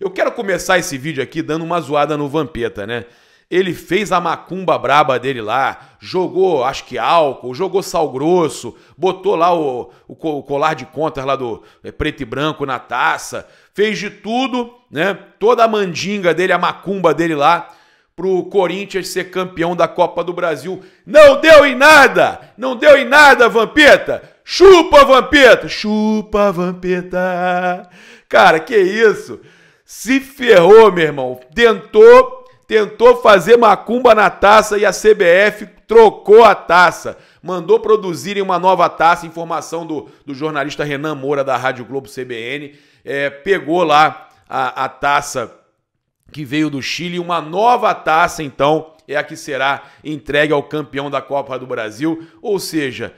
Eu quero começar esse vídeo aqui dando uma zoada no Vampeta, né? Ele fez a macumba braba dele lá, jogou, acho que álcool, jogou sal grosso, botou lá o colar de contas lá do preto e branco na taça, fez de tudo, né? Toda a mandinga dele, a macumba dele lá, pro Corinthians ser campeão da Copa do Brasil. Não deu em nada! Não deu em nada, Vampeta! Chupa, Vampeta! Chupa, Vampeta! Cara, que isso? Se ferrou, meu irmão. Tentou fazer macumba na taça e a CBF trocou a taça. Mandou produzirem uma nova taça, informação do jornalista Renan Moura da Rádio Globo CBN. Pegou lá a taça que veio do Chile, uma nova taça, então, é a que será entregue ao campeão da Copa do Brasil. Ou seja,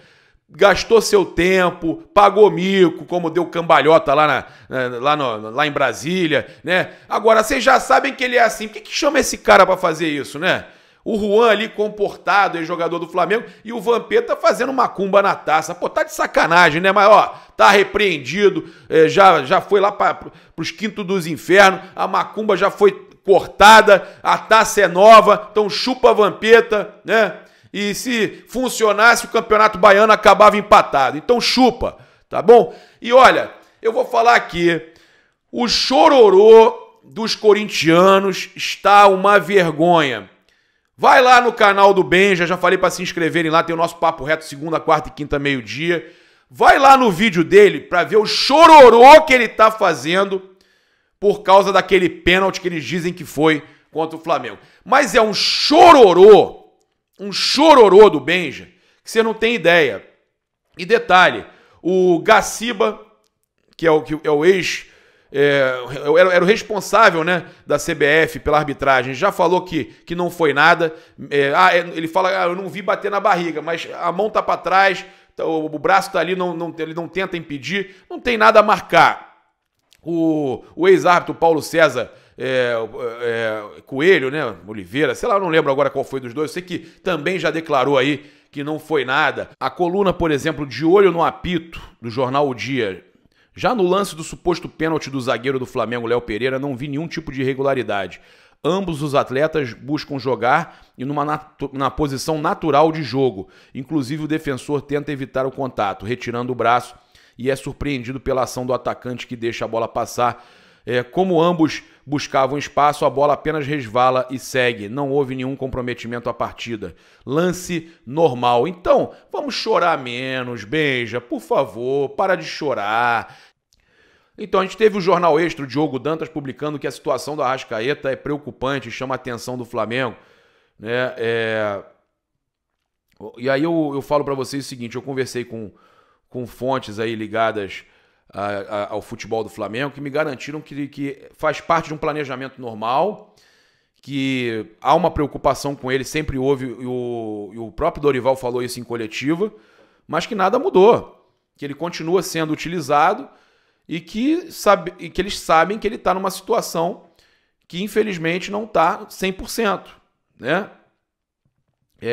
gastou seu tempo, pagou mico, como deu cambalhota lá em Brasília, né? Agora, vocês já sabem que ele é assim. Por que chama esse cara para fazer isso, né? O Juan ali comportado, jogador do Flamengo, e o Vampeta fazendo macumba na taça. Pô, tá de sacanagem, né? Mas, ó, tá repreendido, já foi lá pros quintos dos infernos, a macumba já foi cortada, a taça é nova, então chupa a Vampeta, né? E se funcionasse, o Campeonato Baiano acabava empatado. Então chupa, tá bom? E olha, eu vou falar aqui, o chororô dos corintianos está uma vergonha. Vai lá no canal do Ben, já falei para se inscreverem lá, tem o nosso Papo Reto segunda, quarta e quinta, meio-dia. Vai lá no vídeo dele para ver o chororô que ele tá fazendo por causa daquele pênalti que eles dizem que foi contra o Flamengo. Mas é um chororô do Benja, que você não tem ideia. E detalhe, o Gaciba, que é o ex... era o responsável, né, da CBF pela arbitragem, já falou que não foi nada. Ele fala, eu não vi bater na barriga, mas a mão tá para trás, o braço tá ali, ele não tenta impedir, não tem nada a marcar. O ex-árbitro Paulo César Coelho, né, Oliveira, sei lá, eu não lembro agora qual foi dos dois, eu sei que também já declarou aí que não foi nada. A coluna, por exemplo, De Olho no Apito, do jornal O Dia, já no lance do suposto pênalti do zagueiro do Flamengo, Léo Pereira, não vi nenhum tipo de irregularidade. Ambos os atletas buscam jogar e na posição natural de jogo. Inclusive o defensor tenta evitar o contato, retirando o braço, e é surpreendido pela ação do atacante que deixa a bola passar. Como ambos buscavam espaço, a bola apenas resvala e segue. Não houve nenhum comprometimento à partida. Lance normal. Então, vamos chorar menos, Benja, por favor, para de chorar. Então, a gente teve o Jornal Extra, o Diogo Dantas, publicando que a situação do Arrascaeta é preocupante e chama a atenção do Flamengo, né? E aí eu falo para vocês o seguinte, eu conversei com fontes aí ligadas ao futebol do Flamengo, que me garantiram que faz parte de um planejamento normal, que há uma preocupação com ele, sempre houve, e o próprio Dorival falou isso em coletiva, mas que nada mudou, que ele continua sendo utilizado e que eles sabem que ele está numa situação que infelizmente não está 100%, né?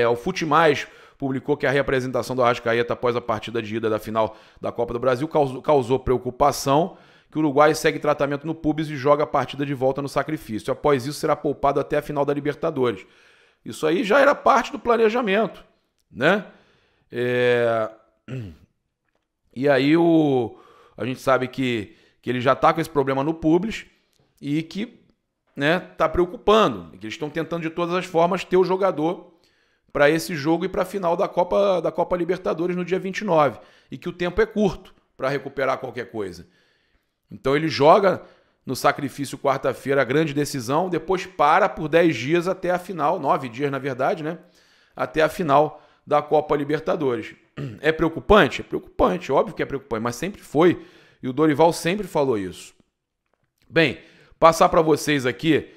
O Fute Mais publicou que a reapresentação do Arrascaeta após a partida de ida da final da Copa do Brasil causou preocupação, que o Uruguai segue tratamento no pubis e joga a partida de volta no sacrifício. Após isso, será poupado até a final da Libertadores. Isso aí já era parte do planejamento, né? E aí a gente sabe que ele já está com esse problema no pubis e que, né, tá preocupando. Que eles estão tentando de todas as formas ter o jogador para esse jogo e para a final da Copa Libertadores no dia 29, e que o tempo é curto para recuperar qualquer coisa. Então ele joga no sacrifício quarta-feira, a grande decisão, depois para por 10 dias até a final, 9 dias na verdade, né? Até a final da Copa Libertadores. É preocupante? É preocupante, óbvio que é preocupante, mas sempre foi, e o Dorival sempre falou isso. Bem, passar para vocês aqui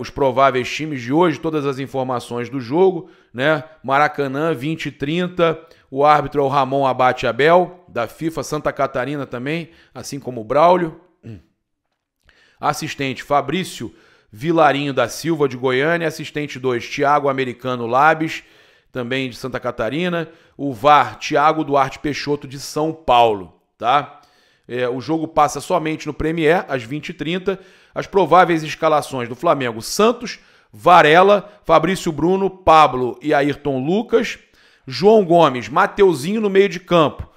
os prováveis times de hoje, todas as informações do jogo, né? Maracanã, 20h30, o árbitro é o Ramon Abatiabel, da FIFA, Santa Catarina também, assim como o Braulio. Assistente, Fabrício Vilarinho da Silva, de Goiânia. Assistente 2, Thiago Americano Labes, também de Santa Catarina. O VAR, Thiago Duarte Peixoto, de São Paulo, tá? O jogo passa somente no Premier, às 20h30. As prováveis escalações do Flamengo: Santos, Varela, Fabrício Bruno, Pablo e Ayrton Lucas. João Gomes, Matheuzinho no meio de campo.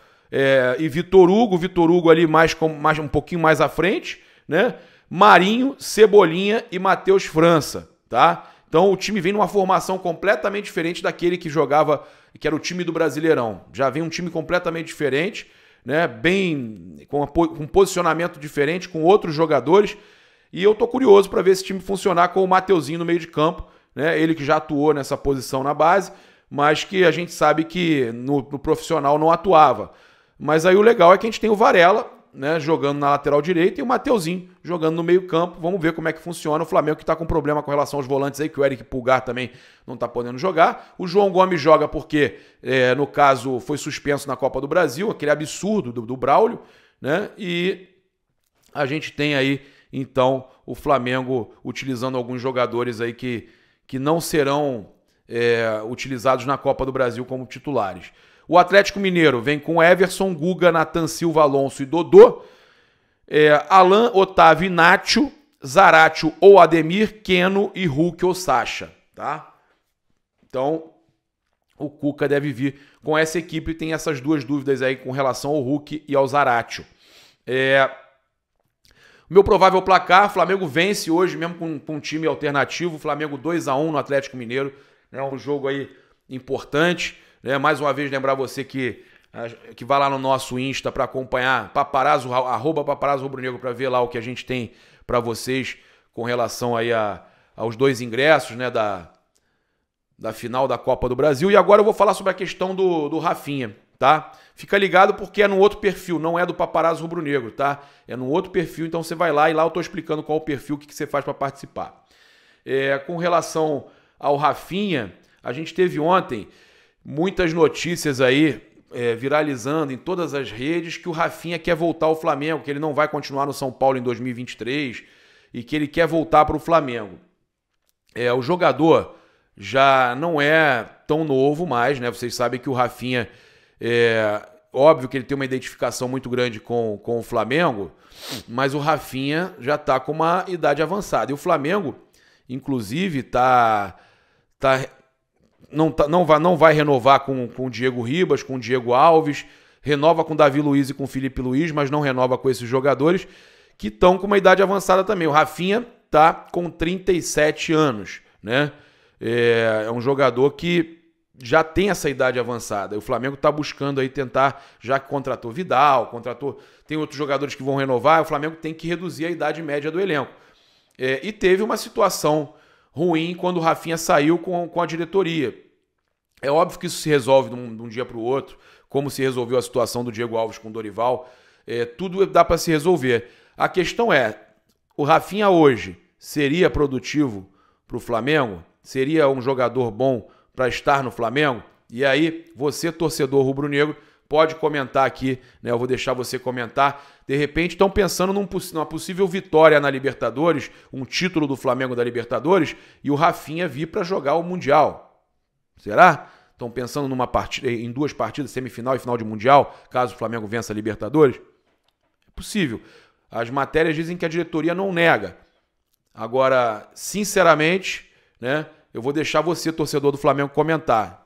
E Vitor Hugo. Vitor Hugo ali mais um pouquinho mais à frente, né? Marinho, Cebolinha e Matheus França, tá? Então o time vem numa formação completamente diferente daquele que jogava, que era o time do Brasileirão. Já vem um time completamente diferente, né? Bem com um posicionamento diferente, com outros jogadores. E eu tô curioso para ver esse time funcionar com o Matheuzinho no meio de campo, né? Ele que já atuou nessa posição na base, mas que a gente sabe que no profissional não atuava. Mas aí o legal é que a gente tem o Varela, né, jogando na lateral direita, e o Matheuzinho jogando no meio campo. Vamos ver como é que funciona. O Flamengo que está com problema com relação aos volantes aí, que o Eric Pulgar também não está podendo jogar. O João Gomes joga porque, no caso, foi suspenso na Copa do Brasil, aquele absurdo do Braulio, né? E a gente tem aí, então, o Flamengo utilizando alguns jogadores aí que não serão utilizados na Copa do Brasil como titulares. O Atlético Mineiro vem com Everson, Guga, Nathan Silva, Alonso e Dodô, Alan, Otávio e Nacho, Zaratio ou Ademir, Keno e Hulk ou Sacha, tá? Então, o Cuca deve vir com essa equipe. Tem essas duas dúvidas aí com relação ao Hulk e ao Zaratio. O meu provável placar: Flamengo vence hoje, mesmo com um time alternativo. Flamengo 2-1 no Atlético Mineiro. É um jogo aí importante. Mais uma vez, lembrar você que vai lá no nosso Insta para acompanhar, paparazzo, arroba paparazzo rubro-negro, para ver lá o que a gente tem para vocês com relação aí aos dois ingressos, né, da final da Copa do Brasil. E agora eu vou falar sobre a questão do Rafinha, tá? Fica ligado porque é no outro perfil, não é do paparazzo rubro-negro, tá? É no outro perfil, então você vai lá e lá eu tô explicando qual o perfil, o que você faz para participar. Com relação ao Rafinha, a gente teve ontem muitas notícias aí viralizando em todas as redes que o Rafinha quer voltar ao Flamengo, que ele não vai continuar no São Paulo em 2023 e que ele quer voltar para o Flamengo. O jogador já não é tão novo mais, né? Vocês sabem que o Rafinha, óbvio que ele tem uma identificação muito grande com o Flamengo, mas o Rafinha já está com uma idade avançada. E o Flamengo, inclusive, não vai renovar com o Diego Ribas, com o Diego Alves, renova com o Davi Luiz e com o Felipe Luiz, mas não renova com esses jogadores que estão com uma idade avançada também. O Rafinha está com 37 anos, né? É um jogador que já tem essa idade avançada. O Flamengo está buscando aí tentar, já que contratou Vidal, tem outros jogadores que vão renovar, o Flamengo tem que reduzir a idade média do elenco. E teve uma situação ruim quando o Rafinha saiu com a diretoria. É óbvio que isso se resolve de um dia para o outro, como se resolveu a situação do Diego Alves com o Dorival. Tudo dá para se resolver. A questão é, o Rafinha hoje seria produtivo para o Flamengo? Seria um jogador bom para estar no Flamengo? E aí, você, torcedor rubro-negro, pode comentar aqui, né? Eu vou deixar você comentar. De repente estão pensando numa possível vitória na Libertadores, um título do Flamengo da Libertadores, e o Rafinha vir para jogar o Mundial. Será? Estão pensando em duas partidas, semifinal e final de Mundial, caso o Flamengo vença a Libertadores? É possível. As matérias dizem que a diretoria não nega. Agora, sinceramente, né, eu vou deixar você, torcedor do Flamengo, comentar.